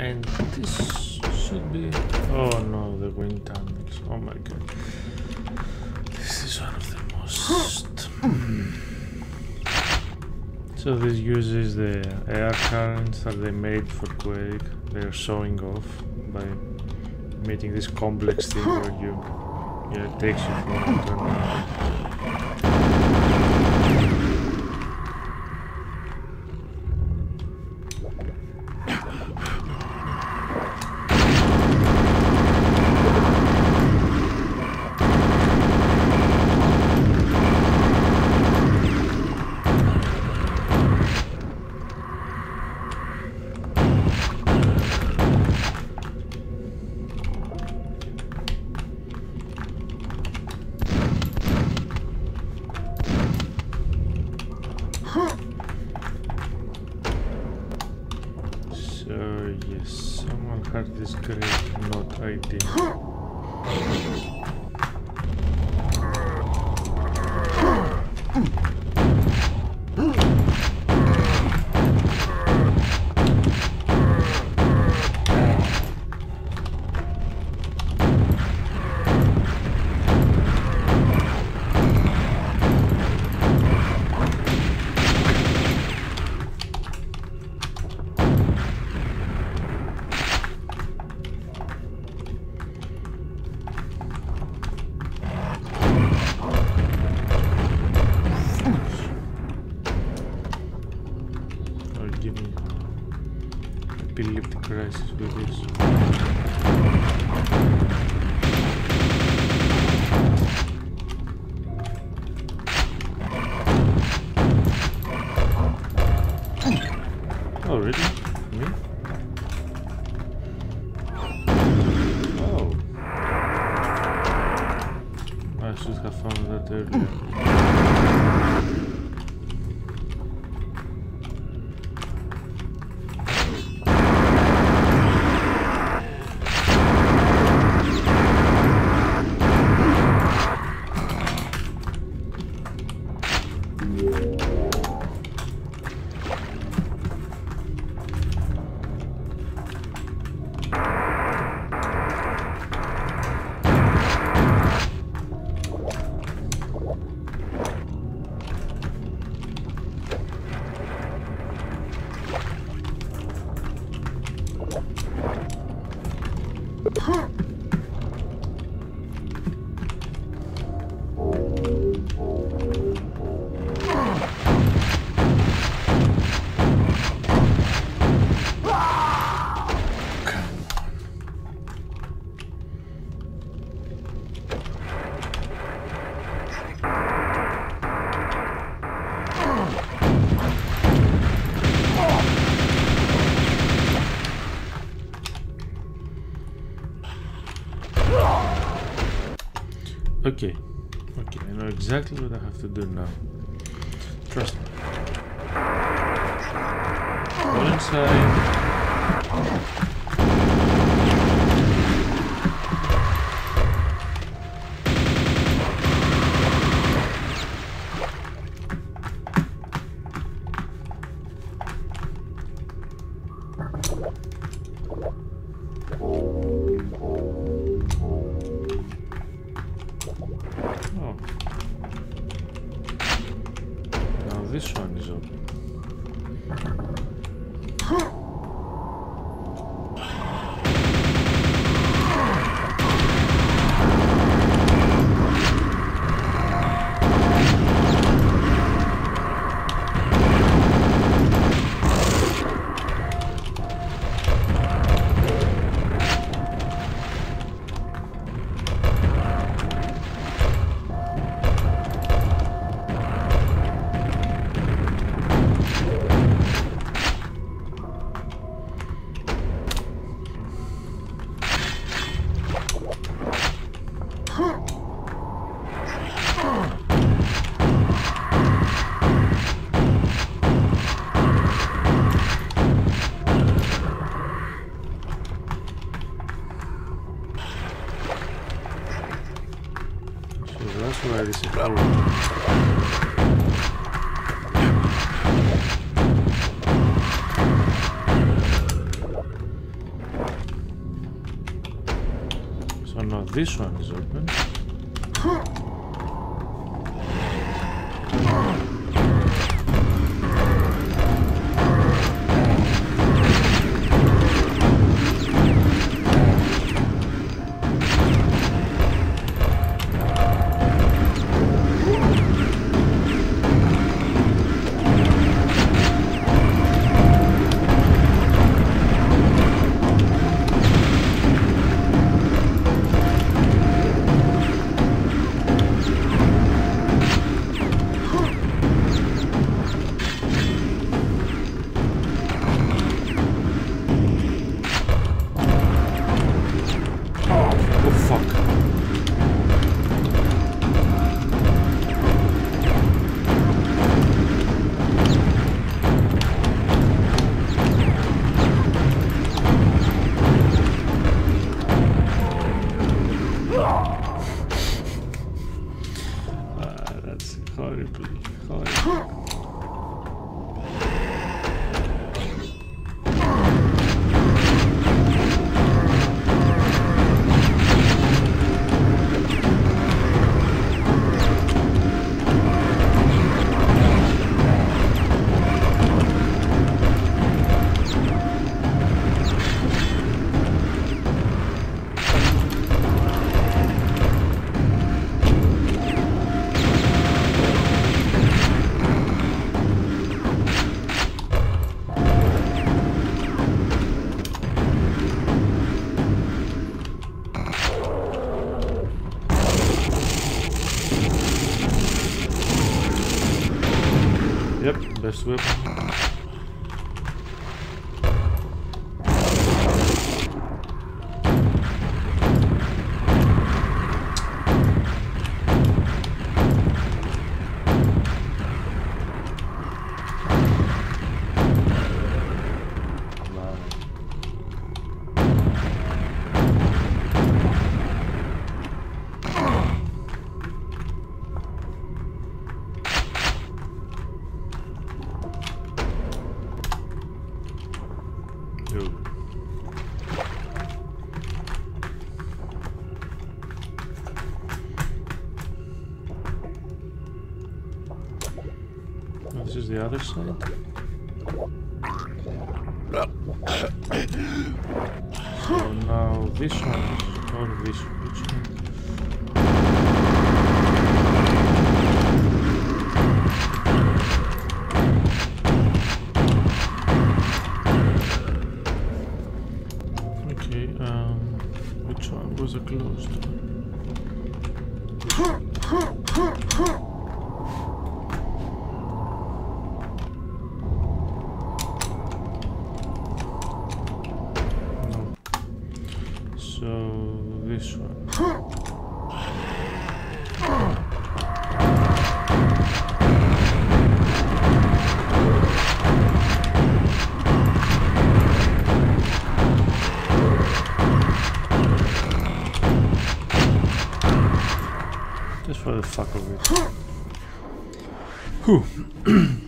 and this should be... oh no, the wind tunnels, oh my god. This is one of the most... So this uses the air currents that they made for Quake. They are showing off by making this complex thing where you... yeah, it takes you from one to another. Okay, okay, I know exactly what I have to do now. Trust me. Go inside. this one is open. Whip. This is the other side. So now this one, or this one, which one? Just for the fuck of it. Whew.